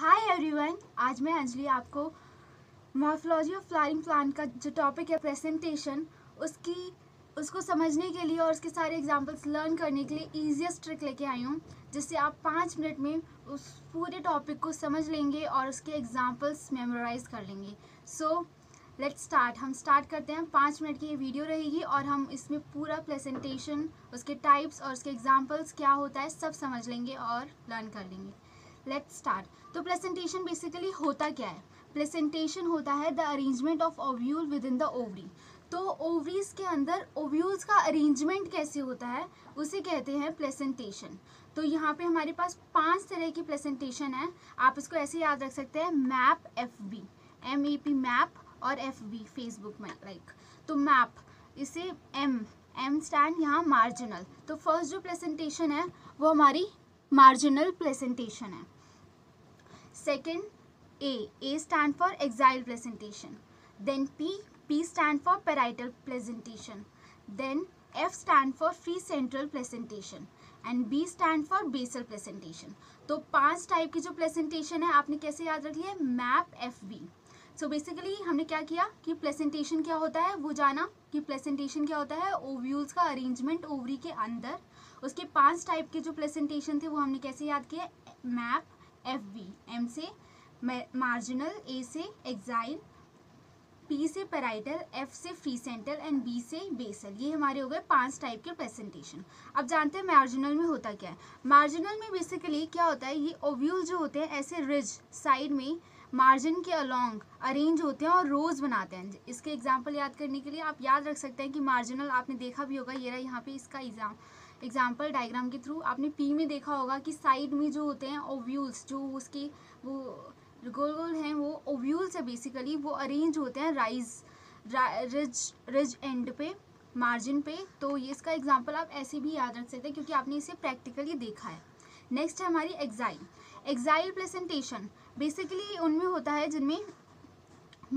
Hi everyone, आज मैं अंजलि आपको मॉर्फोलॉजी ऑफ फ्लावरिंग प्लांट का जो टॉपिक है प्रेजेंटेशन उसको समझने के लिए और उसके सारे एग्जांपल्स लर्न करने के लिए ईजिएस्ट ट्रिक लेके आई हूँ, जिससे आप 5 मिनट में उस पूरे टॉपिक को समझ लेंगे और उसके एग्जांपल्स मेमोराइज कर लेंगे। So let's start. हम स्टार्ट करते हैं। 5 मिनट की ये वीडियो रहेगी और हम इसमें पूरा प्रेजेंटेशन, उसके टाइप्स और उसके एग्जाम्पल्स क्या होता है सब समझ लेंगे और लर्न कर लेंगे। Let's start. तो प्लेसेंटेशन बेसिकली होता क्या है? प्लेसेंटेशन होता है the arrangement of ovule within the ovary. तो ओवरीज के अंदर ओव्यूल्स का अरेंजमेंट कैसे होता है उसे कहते हैं प्लेसेंटेशन। तो यहाँ पे हमारे पास 5 तरह की प्लेसेंटेशन है। आप इसको ऐसे याद रख सकते हैं, मैप, FB, MAP मैप और FB फेसबुक मैप लाइक। तो मैप, इसे M स्टैंड यहाँ मार्जिनल। तो फर्स्ट जो प्लेसेंटेशन है वो हमारी मार्जिनल प्लेसेंटेशन है। Second A stand for axile placentation, then P stand for parietal placentation, then F stand for free central placentation and B stand for basal placentation. तो 5 type की जो placentation है आपने कैसे याद रख लिया, मैप, FB। सो बेसिकली हमने क्या किया कि प्लेसेंटेशन क्या होता है वो जाना, कि प्लेसेंटेशन क्या होता है, ओव्यूल्स का अरेंजमेंट ओवरी के अंदर। उसके 5 टाइप के जो प्लेसेंटेशन थे वो हमने कैसे याद किया, मैप, FB, M से मार्जिनल, A से एक्साइल, P से पैराइटल, F से फ्री सेंटर एंड B से बेसल। ये हमारे हो गए 5 टाइप के प्रेजेंटेशन। अब जानते हैं मार्जिनल में होता क्या है। मार्जिनल में बेसिकली क्या होता है, ये ओव्यूल जो होते हैं ऐसे रिज साइड में मार्जिन के अलोंग अरेंज होते हैं और रोज बनाते हैं। इसके एग्जाम्पल याद करने के लिए आप याद रख सकते हैं कि मार्जिनल आपने देखा भी होगा, ये रहा यहाँ पे इसका एग्जाम्पल डायग्राम के थ्रू। आपने P में देखा होगा कि साइड में जो होते हैं ओव्यूल्स, जो उसके वो गोल गोल हैं वो ओव्यूल्स है बेसिकली, वो अरेंज होते हैं रिज एंड पे, मार्जिन पे। तो ये इसका एग्जाम्पल आप ऐसे भी याद रख सकते हैं क्योंकि आपने इसे प्रैक्टिकली देखा है। नेक्स्ट है हमारी एक्साइल प्रेजेंटेशन। बेसिकली उनमें होता है जिनमें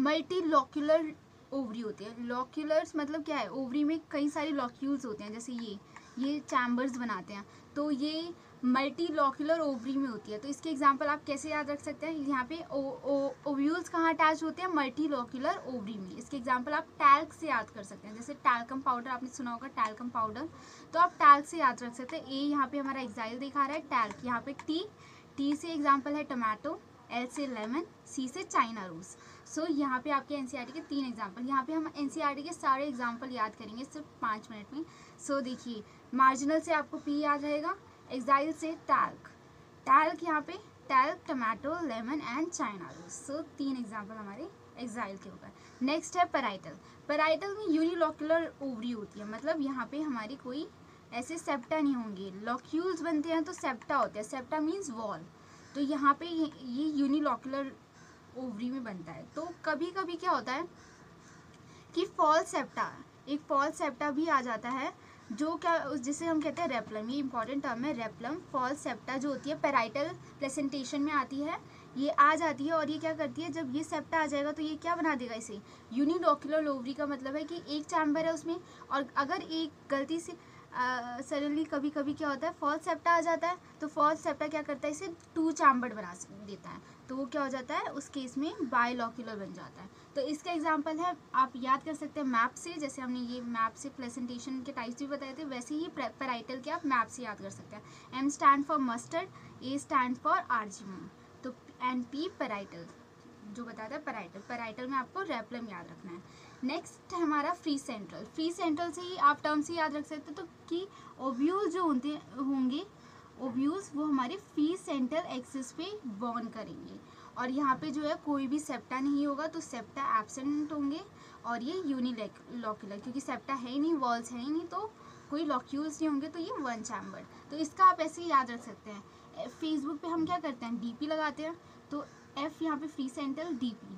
मल्टी लॉक्यूलर ओवरी होती है। लॉक्यूलर्स मतलब क्या है, ओवरी में कई सारे लॉक्यूल्स होते हैं, जैसे ये चैम्बर्स बनाते हैं। तो ये मल्टी लॉक्यूलर ओवरी में होती है। तो इसके एग्जांपल आप कैसे याद रख सकते हैं, यहाँ पे ओव्यूल्स कहाँ अटैच होते हैं, मल्टी लॉक्यूलर ओवरी में। इसके एग्जांपल आप टैल्क से याद कर सकते हैं, जैसे टैल्कम पाउडर आपने सुना होगा, टैल्कम पाउडर। तो आप टैल्क से याद रख सकते हैं। A यहाँ पे हमारा एक्साइल दिखा रहा है, टैल्क। यहाँ पे T से एग्जाम्पल है टमाटो, L से लेमन, C से चाइना रोज। सो यहाँ पे आपके NCERT के 3 एग्जाम्पल। यहाँ पे हम NCERT के सारे एग्जाम्पल याद करेंगे सिर्फ 5 मिनट में। सो देखिए, मार्जिनल से आपको P याद रहेगा, एक्साइल से टैल्क, यहाँ पे talc, tomato, lemon and China rose. So 3 example हमारे एक्साइल के होगा। नेक्स्ट है पैराइटल। पैराइटल में यूनिलॉक्यूलर ओवरी होती है, मतलब यहाँ पे हमारी कोई ऐसे सेप्टा नहीं होंगे। लॉक्यूल्स बनते हैं तो सेप्टा होते हैं, सेप्टा मीन्स वॉल। तो यहाँ पे ये यूनिलॉक्यूलर ओवरी में बनता है। तो कभी कभी क्या होता है कि फॉल्स सेप्टा भी आ जाता है, जो क्या जिसे हम कहते हैं रेप्लम। ये इंपॉर्टेंट टर्म है रेप्लम। फॉल्स सेप्टा जो होती है पैराइटल प्लेसेंटेशन में आती है, ये आ जाती है और ये क्या करती है, जब ये सेप्टा आ जाएगा तो ये क्या बना देगा, इसे यूनिलॉक्यूलर ओवरी। का मतलब है कि एक चैम्बर है उसमें, और अगर एक गलती से सडनली कभी कभी क्या होता है फॉल्स सेप्टा आ जाता है, तो फॉल्स सेप्टा क्या करता है, इसे 2 चैम्बर्ड बना देता है। तो वो क्या हो जाता है उस केस में, बायलॉक्यूलर बन जाता है। तो इसका एग्जांपल है, आप याद कर सकते हैं मैप से। जैसे हमने ये मैप से प्रेजेंटेशन के टाइप्स भी बताए थे, वैसे ही पैराइटल के आप मैप से याद कर सकते हैं। M stand for mustard, A stand for argemone, तो एंड P पैराइटल जो बताता है पैराइटल में आपको रेप्लम याद रखना है। नेक्स्ट हमारा फ्री सेंट्रल से ही आप टर्म से याद रख सकते हो, तो कि ओव्यूल्स जो होंगे ओव्यूल्स वो हमारे फ्री सेंट्रल एक्सिस पे बॉर्न करेंगे, और यहाँ पे जो है कोई भी सेप्टा नहीं होगा, तो सेप्टा एब्सेंट होंगे और ये यूनिलॉक्यूलर, क्योंकि सेप्टा है ही नहीं, वॉल्स है ही नहीं, तो कोई लॉक्यूल्स नहीं होंगे, तो ये 1 चैम्बर। तो इसका आप ऐसे याद रख सकते हैं। फेसबुक पे हम क्या करते हैं, DP लगाते हैं, तो F यहाँ पे free central,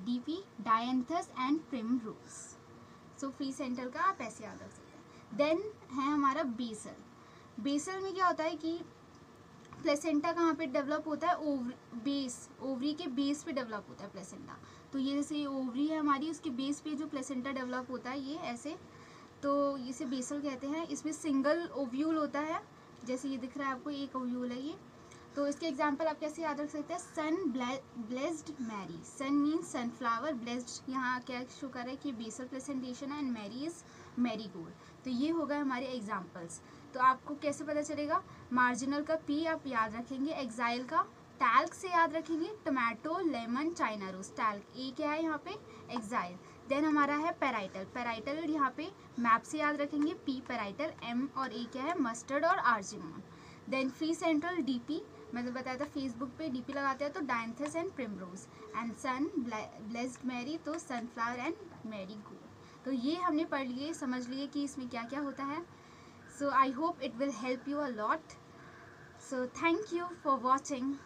DP dianthus and primrose. So free central का आप ऐसे याद रख सकते हैं। देन है हमारा बेसल में क्या होता है कि प्लेसेंटा कहाँ पे डेवलप होता है, ओवरी के बेस पे डेवलप होता है प्लेसेंटा। तो ये जैसे ये ओवरी है हमारी, उसके बेस पे जो प्लेसेंटा डेवलप होता है ये ऐसे, तो इसे बेसल कहते हैं। इसमें सिंगल ओव्यूल होता है, जैसे ये दिख रहा है आपको, एक ओव्यूल है ये। तो इसके एग्जाम्पल आप कैसे याद रख सकते हैं, sun blessed Mary, sun means sunflower, blessed यहाँ क्या शो कर रहा है कि बेसल प्लेसेंटेशन है, and Mary is marigold. तो ये होगा हमारे एग्जाम्पल्स। तो आपको कैसे पता चलेगा, मार्जिनल का पी आप याद रखेंगे, एग्जाइल का टैल्क से याद रखेंगे, tomato lemon China rose, talc ये क्या है यहाँ पे एग्जाइल। देन हमारा है पैराइटल, पैराइटल यहाँ पे मैप से याद रखेंगे पी पैराइटल, एम और ए क्या है मस्टर्ड और argemone. Then free central DP, मैंने बताया था फेसबुक पे डीपी लगाते हैं तो dianthus and primrose, and sun blessed Mary तो सनफ्लावर एंड मैरी गोल्ड। तो ये हमने पढ़ लिए, समझ लिए कि इसमें क्या क्या होता है। So I hope it will help you a lot. So thank you for watching.